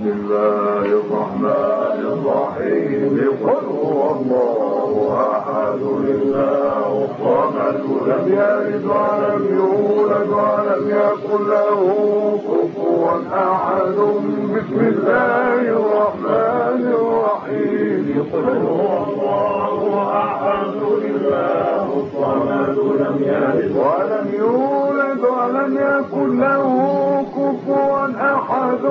بسم الله الرحمن الرحيم قل هو الله أحد الله الصمد لم يلد ولم يولد ولم يكن له كفوا أحد بسم الله الرحمن الرحيم قل هو الله أحد الله الصمد لم يلد ولم يولد ولم يكن له كفوا أحد بسم الله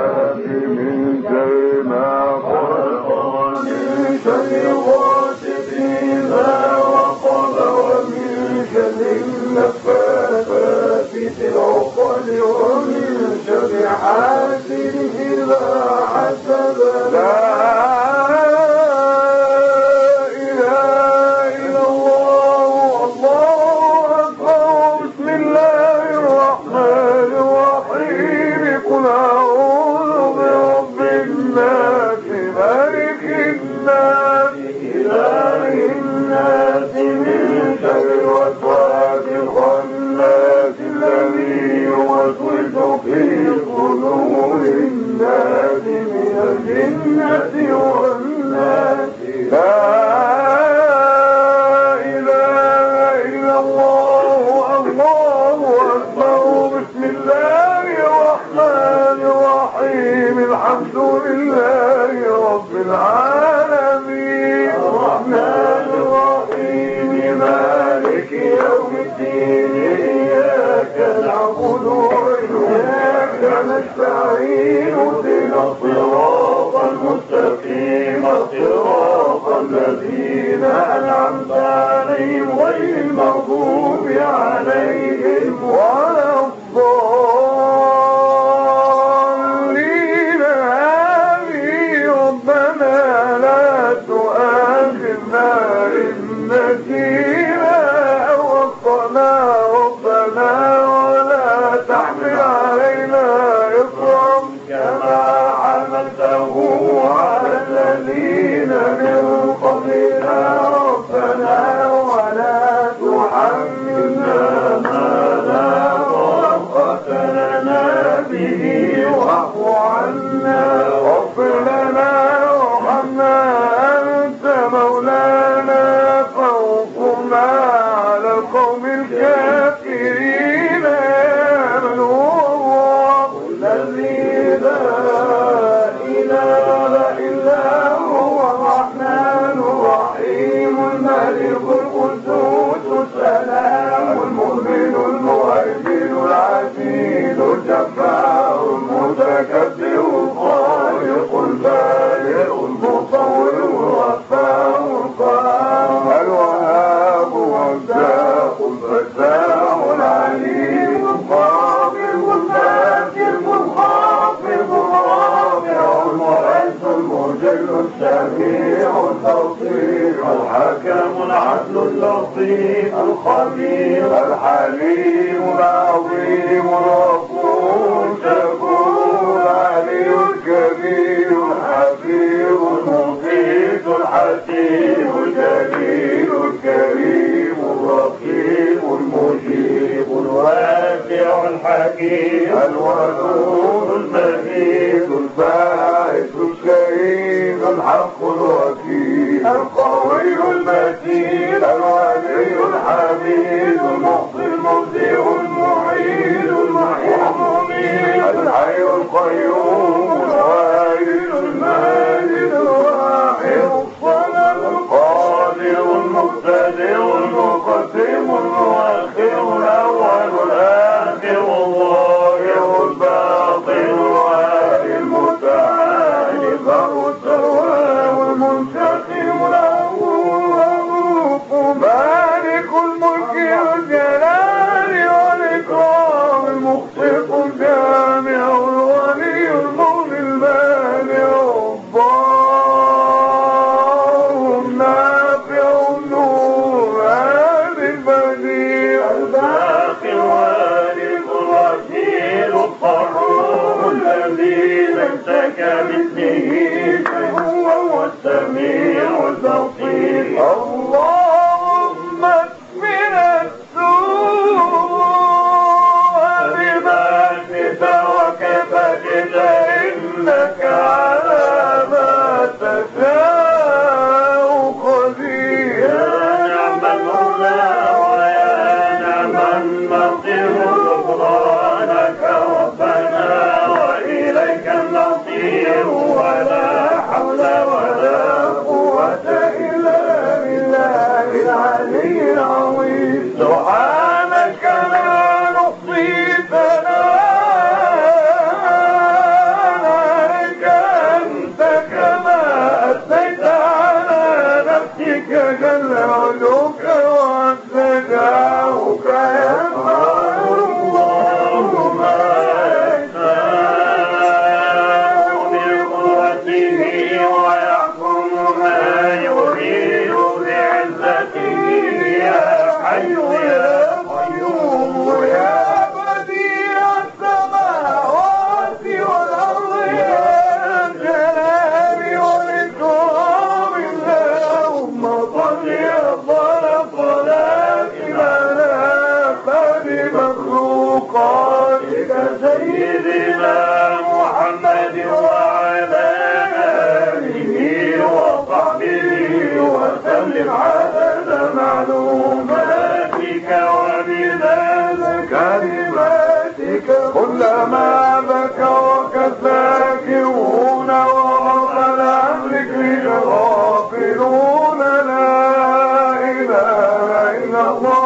من شر ما السميع البصير. اللهم اكفنا السوء بما شئت وكفيت، إنك على ما تشاء قدير. يا نعم المولى ويا نعم النصير، غفرانك ربنا وإليك المصير. ولا حول ولا قوة إلا بالله العلي العظيم. سبحانك لا نحصي ثناءك أنت كما أثنيت على نفسك جل علوك وعز جاهك. يا اللهم سيدنا محمد وعلى آله وصحبه وسلم عدد معلوماتك ومداد كلماتك. كلما ذكرك الذاكرون وعن عمرك الغافلون. لا إله إلا الله.